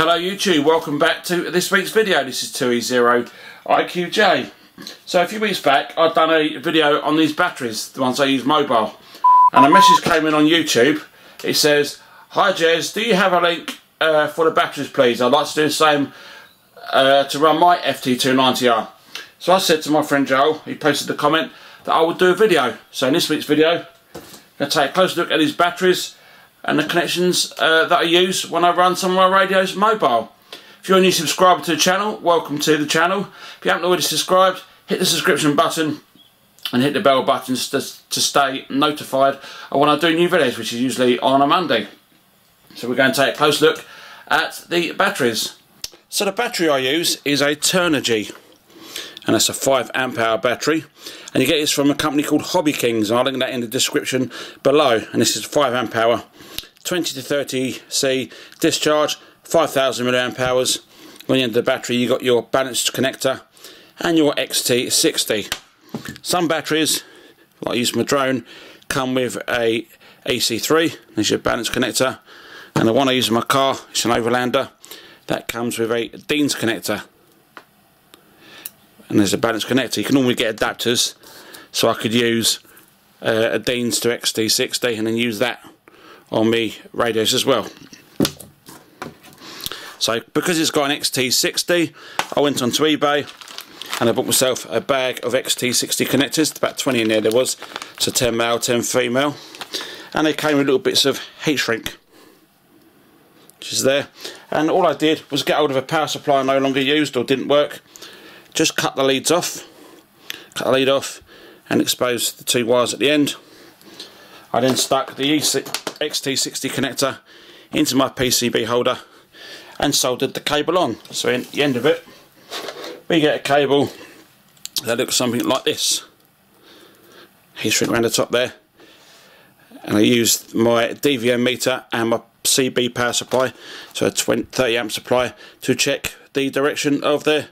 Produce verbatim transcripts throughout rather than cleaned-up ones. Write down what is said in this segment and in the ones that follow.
Hello YouTube, welcome back to this week's video. This is two E zero I Q J. So a few weeks back I've done a video on these batteries, the ones I use mobile, and a message came in on YouTube. It says, "Hi Jez, do you have a link uh, for the batteries please? I'd like to do the same uh, to run my F T two ninety R So I said to my friend Joel, he posted the comment, that I would do a video. So in this week's video I'm going to take a close look at these batteries and the connections uh, that I use when I run some of my radios mobile. If you're a new subscriber to the channel, welcome to the channel. If you haven't already subscribed, hit the subscription button and hit the bell button to, to stay notified of when I do new videos, which is usually on a Monday. So we're going to take a close look at the batteries. So the battery I use is a Turnigy, and that's a five amp hour battery, and you get this from a company called Hobby Kings, and I'll link that in the description below. And this is five amp hour, twenty to thirty C discharge, five thousand milliamp hours. When you end the battery, you got your balanced connector and your X T sixty. Some batteries, like I use my drone, come with a A C three, there's your balanced connector, and the one I use in my car, it's an Overlander, that comes with a Deans connector. And there's a balanced connector. You can normally get adapters, so I could use uh, a Deans to X T sixty and then use that on me radios as well. So because it's got an X T sixty, I went onto eBay and I bought myself a bag of X T sixty connectors, about twenty in there there was, so ten male, ten female, and they came with little bits of heat shrink, which is there. And all I did was get hold of a power supply I no longer used or didn't work, just cut the leads off, cut the lead off and expose the two wires at the end. I then stuck the X T sixty connector into my P C B holder and soldered the cable on. So at the end of it we get a cable that looks something like this. Heat shrink around the top there, and I used my D V M meter and my C B power supply, so a thirty amp supply, to check the direction of the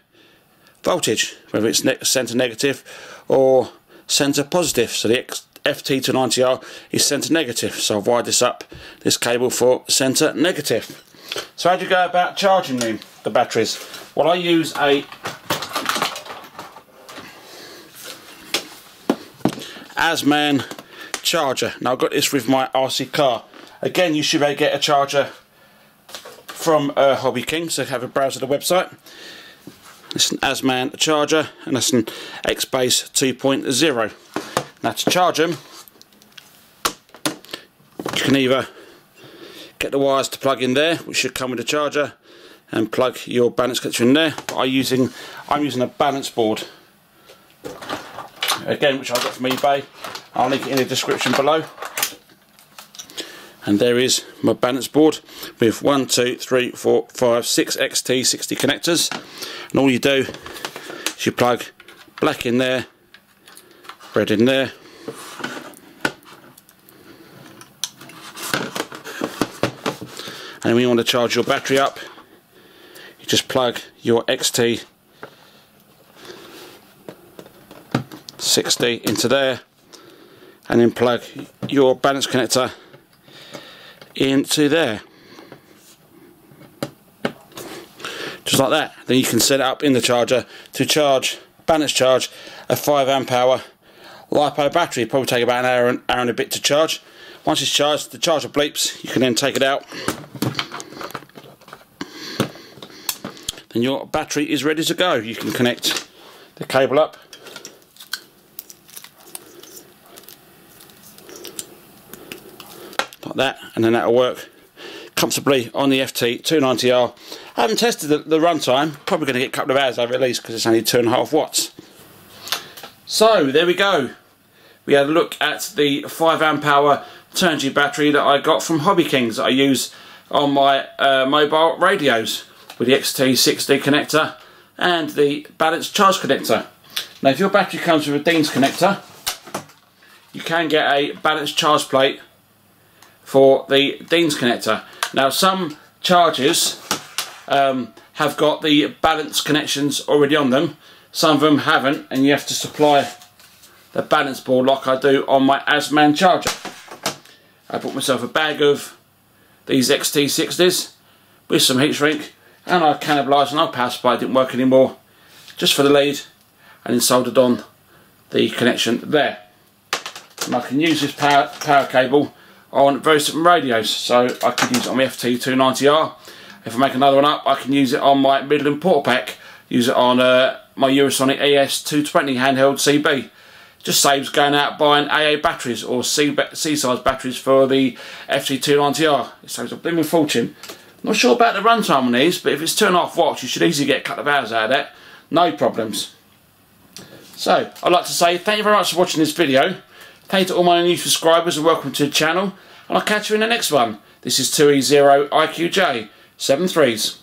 voltage, whether it's ne centre negative or centre positive. So the F T two ninety R is centre negative, so I've wired this up, this cable, for centre negative. So how do you go about charging them, the batteries? Well, I use a Asman charger. Now I've got this with my R C car. Again, you should be able to get a charger from uh, Hobby King, so have a browse of the website. It's an Asman charger, and that's an X-Base two point oh. Now to charge them, you can either get the wires to plug in there, which should come with the charger, and plug your balance connector in there. But I'm using, I'm using a balance board, again, which I got from eBay. I'll link it in the description below. And there is my balance board with one, two, three, four, five, six X T sixty connectors. And all you do is you plug black in there, red in there, and when you want to charge your battery up, you just plug your X T sixty into there, and then plug your balance connector into there, just like that. Then you can set it up in the charger to charge, balance charge, a five amp hour LiPo battery. It'll probably take about an hour, an hour and a bit to charge. Once it's charged, the charger bleeps, you can then take it out, and your battery is ready to go. You can connect the cable up, that, and then that'll work comfortably on the F T two ninety R. I haven't tested the, the runtime, probably going to get a couple of hours over at least, because it's only two and a half watts. So there we go. We had a look at the five amp hour Turnigy battery that I got from Hobby Kings that I use on my uh, mobile radios, with the X T sixty connector and the balanced charge connector. Now if your battery comes with a Deans connector, you can get a balanced charge plate for the Deans connector. Now some chargers um, have got the balance connections already on them, some of them haven't, and you have to supply the balance board like I do on my Asman charger. I bought myself a bag of these X T sixties with some heat shrink and I cannibalised an old power supply, didn't work anymore, just for the lead, and then soldered on the connection there. And I can use this power, power cable on various different radios, so I could use it on my F T two ninety R. If I make another one up, I can use it on my Midland Porter Pack, use it on uh, my EuroSonic E S two twenty handheld C B. Just saves going out buying A A batteries or C-size batteries for the F T two ninety R. It saves a blooming fortune. Not sure about the runtime on these, but if it's two and a half watts, you should easily get a couple of hours out of that. No problems. So, I'd like to say thank you very much for watching this video. Thank you to all my new subscribers and welcome to the channel. And I'll catch you in the next one. This is two E zero I Q J seventy-threes.